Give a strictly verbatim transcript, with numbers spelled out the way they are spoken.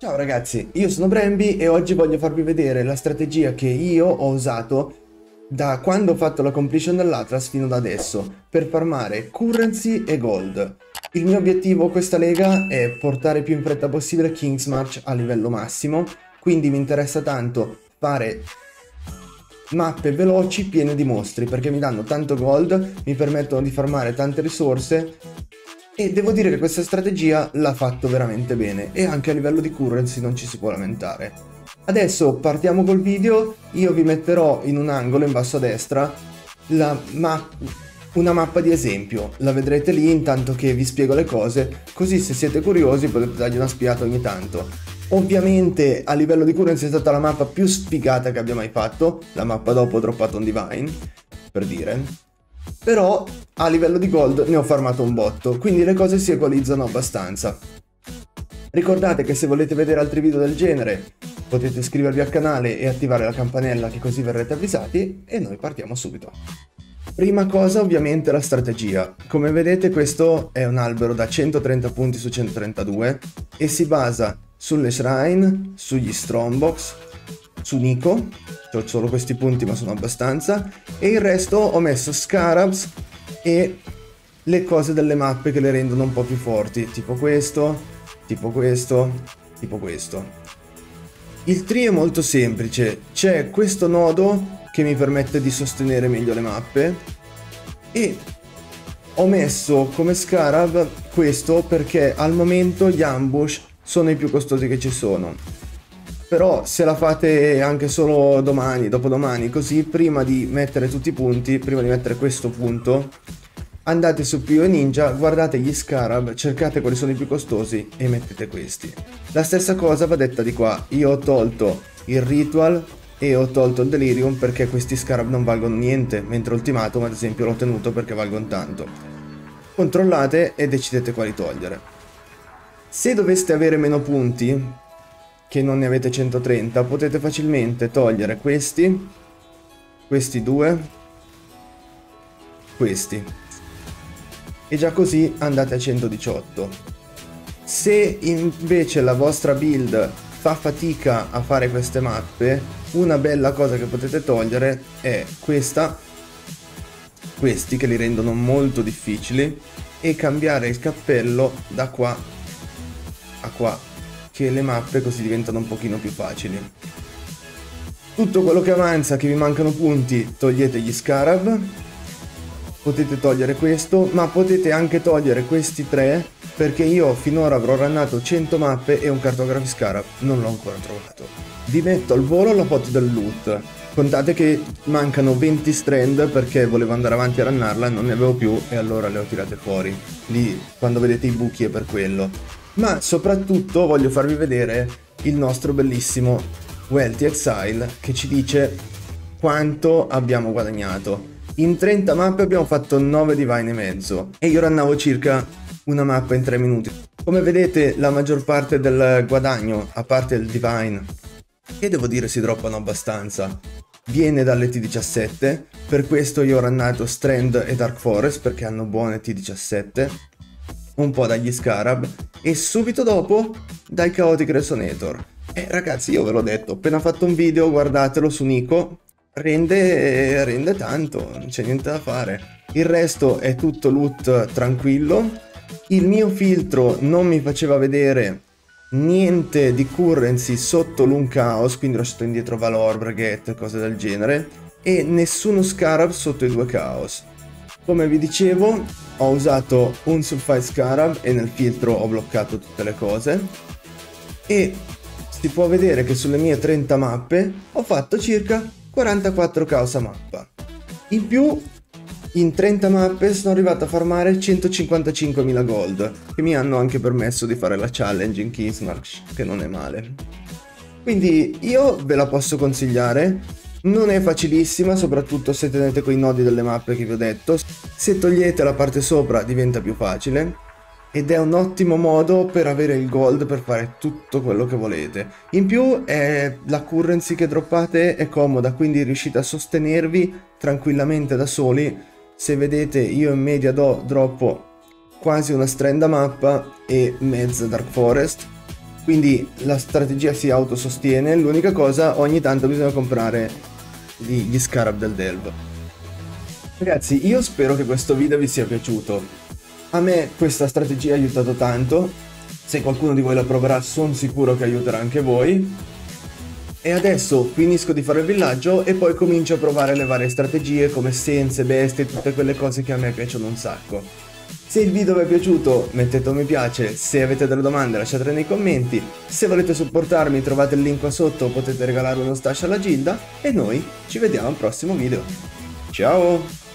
Ciao ragazzi, io sono Bramby e oggi voglio farvi vedere la strategia che io ho usato da quando ho fatto la completion dell'Atlas fino ad adesso per farmare currency e gold. Il mio obiettivo questa lega è portare più in fretta possibile King's March a livello massimo, quindi mi interessa tanto fare mappe veloci piene di mostri perché mi danno tanto gold, mi permettono di farmare tante risorse. E devo dire che questa strategia l'ha fatto veramente bene e anche a livello di currency non ci si può lamentare. Adesso partiamo col video, io vi metterò in un angolo in basso a destra la ma una mappa di esempio, la vedrete lì intanto che vi spiego le cose, così se siete curiosi potete dargli una spiegata ogni tanto. Ovviamente a livello di currency è stata la mappa più sfigata che abbia mai fatto, la mappa dopo ho droppato un divine, per dire. Però a livello di gold ne ho farmato un botto, quindi le cose si equalizzano abbastanza. Ricordate che se volete vedere altri video del genere potete iscrivervi al canale e attivare la campanella che così verrete avvisati e noi partiamo subito. Prima cosa ovviamente la strategia. Come vedete questo è un albero da centotrenta punti su centotrentadue e si basa sulle shrine, sugli strongbox, su Nico. Ho solo questi punti ma sono abbastanza, e il resto ho messo scarabs e le cose delle mappe che le rendono un po' più forti, tipo questo, tipo questo, tipo questo. Il tree è molto semplice, c'è questo nodo che mi permette di sostenere meglio le mappe e ho messo come scarab questo perché al momento gli ambush sono i più costosi che ci sono. Però se la fate anche solo domani, dopodomani, così, prima di mettere tutti i punti, prima di mettere questo punto, andate su Pio e Ninja, guardate gli scarab, cercate quali sono i più costosi e mettete questi. La stessa cosa va detta di qua, io ho tolto il Ritual e ho tolto il Delirium perché questi scarab non valgono niente, mentre Ultimatum ad esempio l'ho tenuto perché valgono tanto. Controllate e decidete quali togliere. Se doveste avere meno punti, che non ne avete centotrenta, potete facilmente togliere questi, questi due, questi, e già così andate a centodiciotto. Se invece la vostra build fa fatica a fare queste mappe, una bella cosa che potete togliere è questa, questi che li rendono molto difficili, e cambiare il cappello da qua a qua, che le mappe così diventano un pochino più facili. Tutto quello che avanza, che vi mancano punti, togliete gli scarab, potete togliere questo, ma potete anche togliere questi tre, perché io finora avrò rannato cento mappe e un cartografo scarab non l'ho ancora trovato. Vi metto al volo la foto del loot, contate che mancano venti strand perché volevo andare avanti a rannarla, non ne avevo più e allora le ho tirate fuori, lì quando vedete i buchi è per quello. Ma soprattutto voglio farvi vedere il nostro bellissimo Wealthy Exile che ci dice quanto abbiamo guadagnato. In trenta mappe abbiamo fatto nove divine e mezzo e io rannavo circa una mappa in tre minuti. Come vedete la maggior parte del guadagno, a parte il divine, che devo dire si droppano abbastanza, viene dalle T diciassette, per questo io ho rannato Strand e Dark Forest perché hanno buone T diciassette, un po' dagli scarab e subito dopo dai Chaotic Resonator. E eh, ragazzi, io ve l'ho detto, ho appena fatto un video, guardatelo su Nico, rende, rende tanto, non c'è niente da fare. Il resto è tutto loot tranquillo, il mio filtro non mi faceva vedere niente di currency sotto l'un chaos, quindi ho lasciato indietro valor, breguet, cose del genere, e nessuno scarab sotto i due chaos. Come vi dicevo, ho usato un Sulfite Scarab e nel filtro ho bloccato tutte le cose e si può vedere che sulle mie trenta mappe ho fatto circa quarantaquattro caos a mappa. In più, in trenta mappe sono arrivato a farmare centocinquantacinquemila gold, che mi hanno anche permesso di fare la challenge in King's March, che non è male. Quindi io ve la posso consigliare. Non è facilissima, soprattutto se tenete quei nodi delle mappe che vi ho detto. Se togliete la parte sopra diventa più facile ed è un ottimo modo per avere il gold per fare tutto quello che volete. In più eh, la currency che droppate è comoda, quindi riuscite a sostenervi tranquillamente da soli. Se vedete io in media do, droppo quasi una strand a mappa e mezza Dark Forest Quindi la strategia si autosostiene, l'unica cosa, ogni tanto bisogna comprare gli scarab del Delve. Ragazzi, io spero che questo video vi sia piaciuto. A me questa strategia ha aiutato tanto, se qualcuno di voi la proverà sono sicuro che aiuterà anche voi. E adesso finisco di fare il villaggio e poi comincio a provare le varie strategie come essenze, bestie, tutte quelle cose che a me piacciono un sacco. Se il video vi è piaciuto mettete un mi piace, se avete delle domande lasciatele nei commenti, se volete supportarmi trovate il link qua sotto, potete regalare uno stash alla Gilda e noi ci vediamo al prossimo video. Ciao!